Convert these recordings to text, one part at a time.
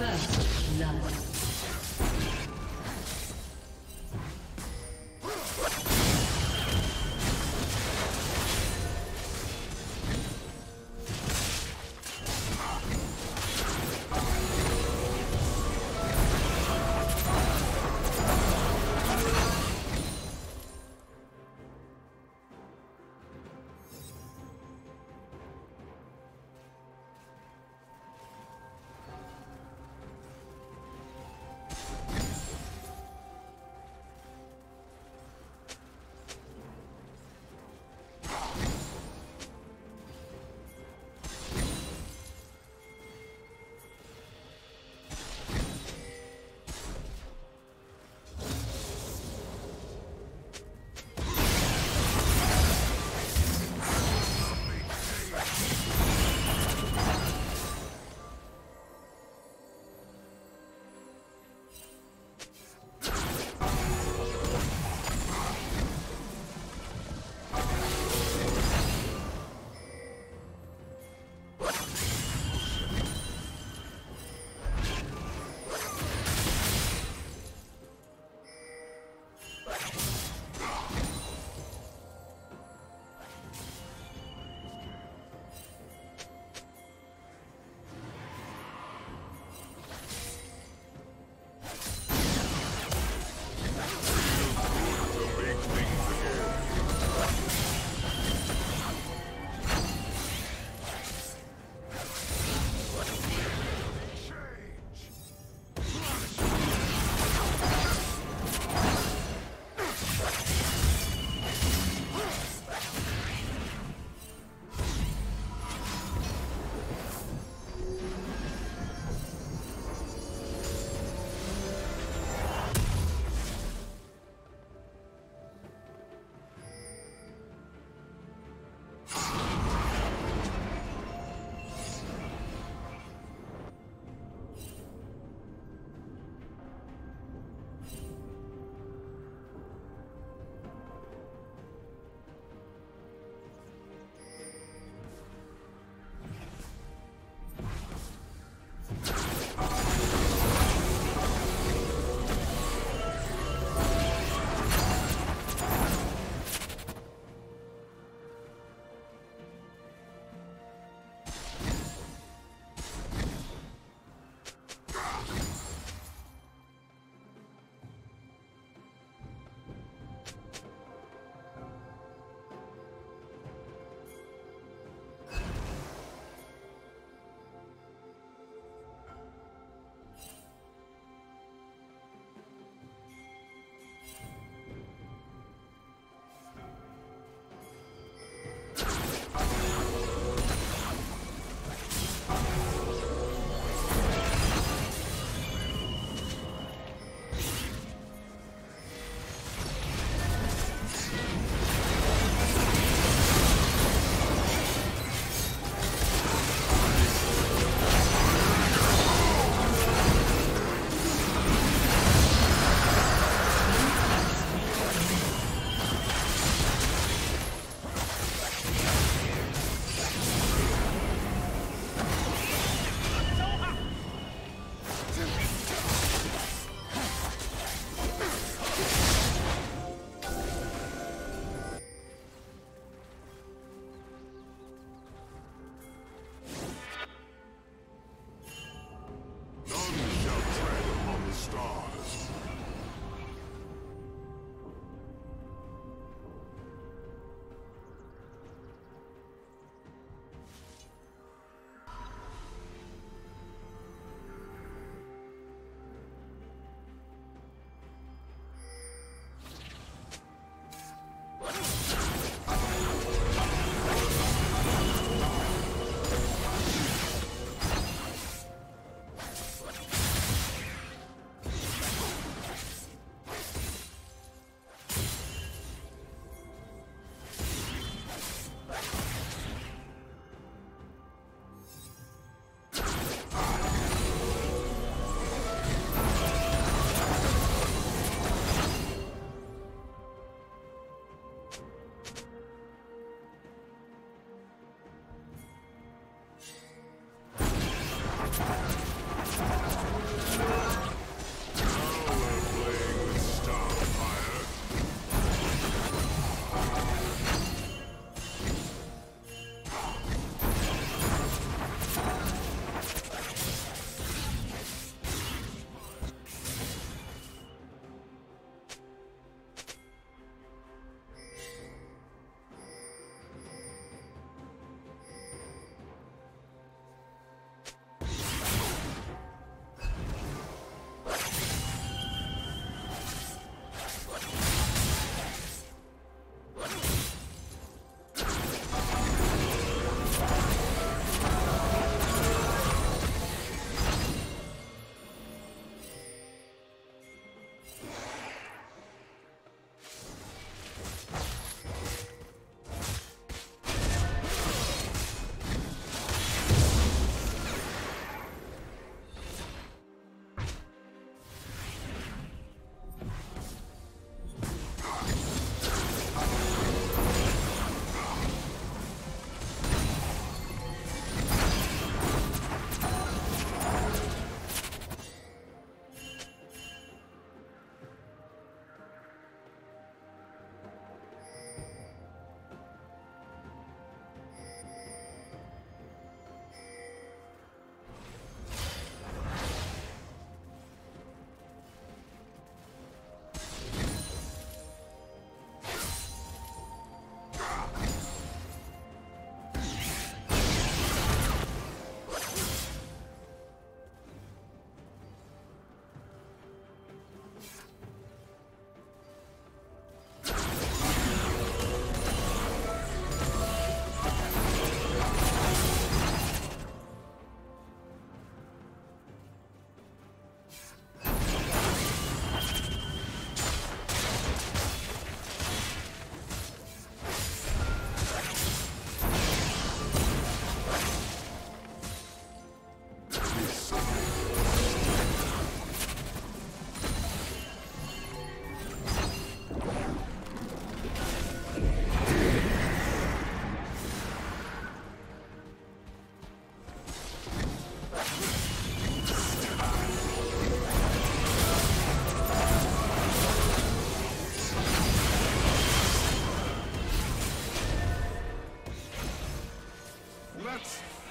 First love.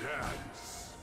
Dance.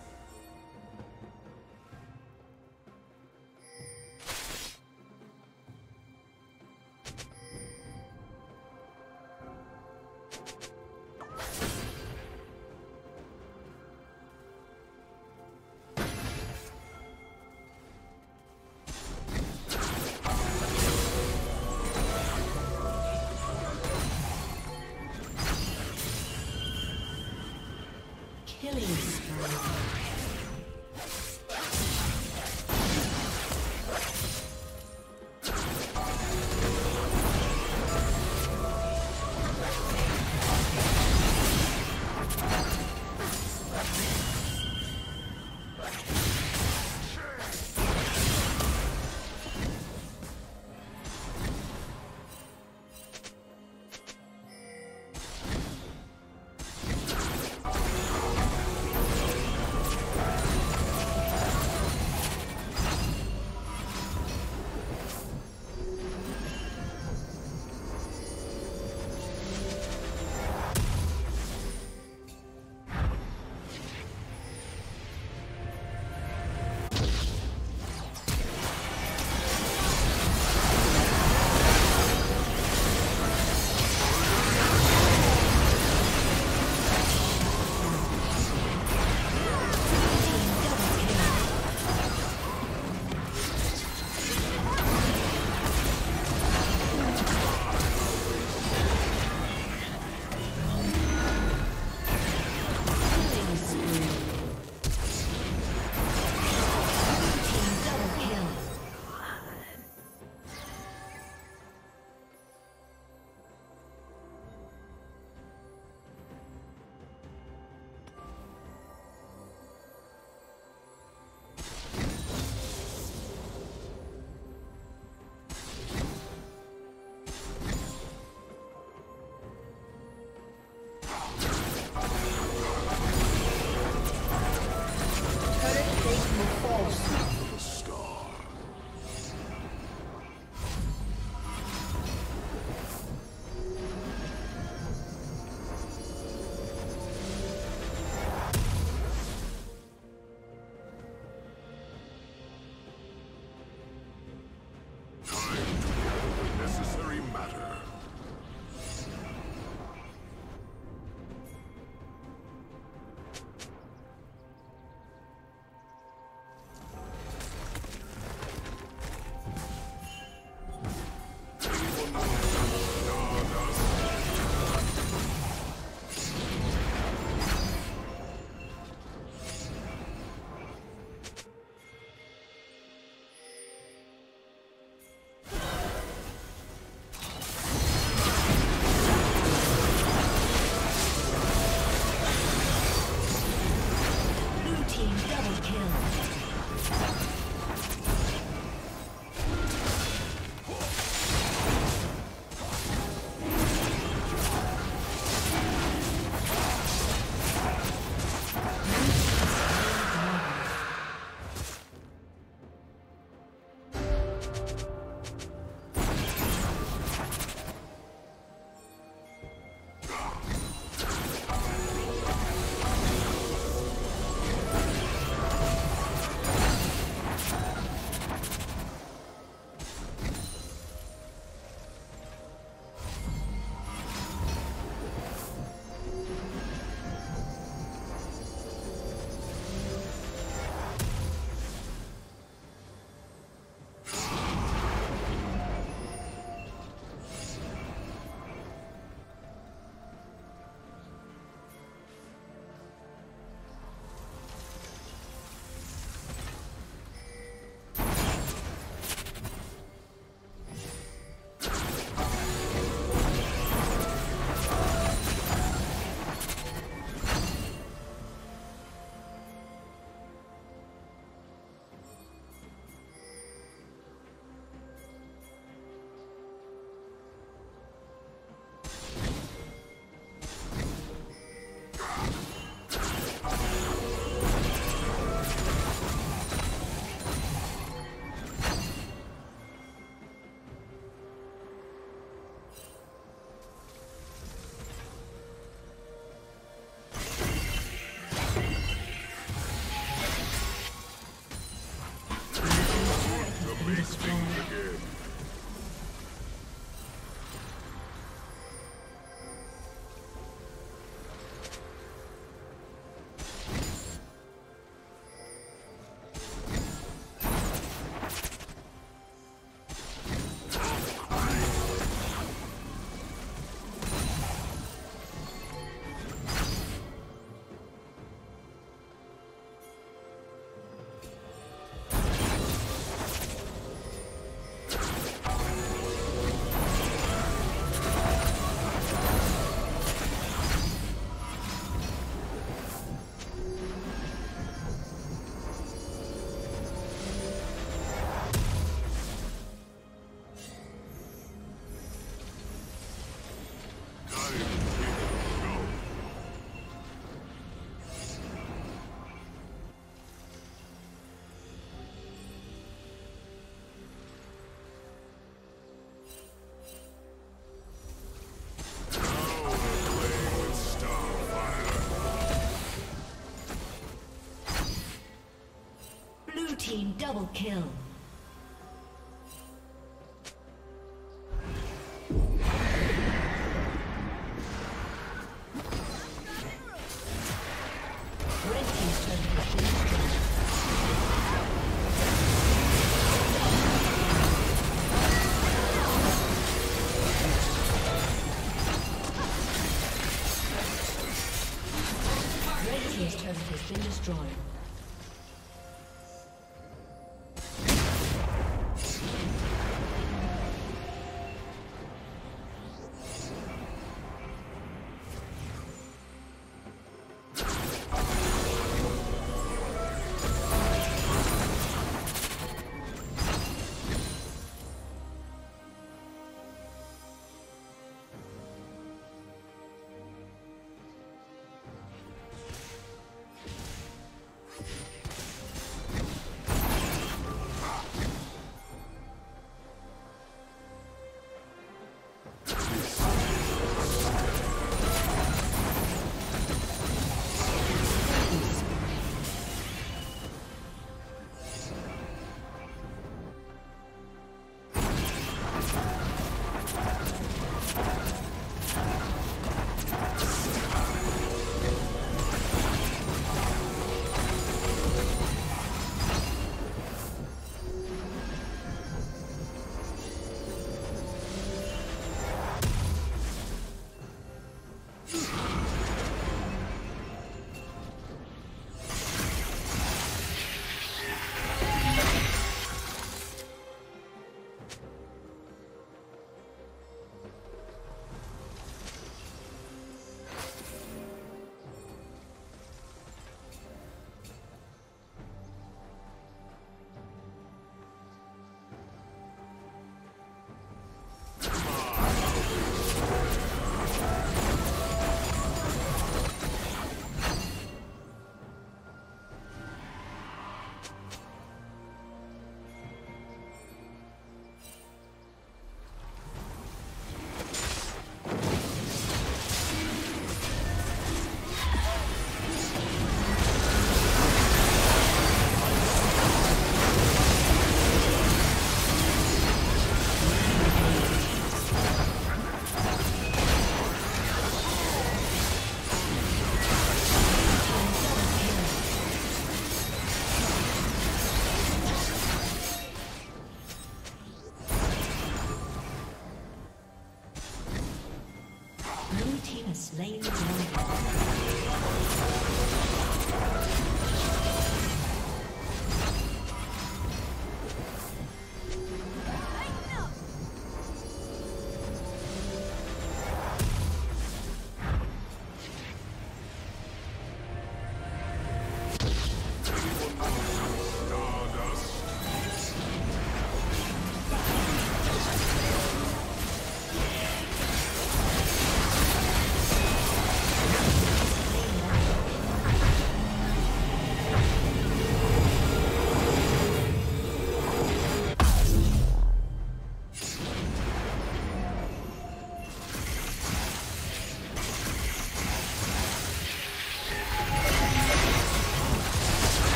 Blue team double kill.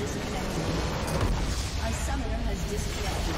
disconnected. A summoner has disconnected.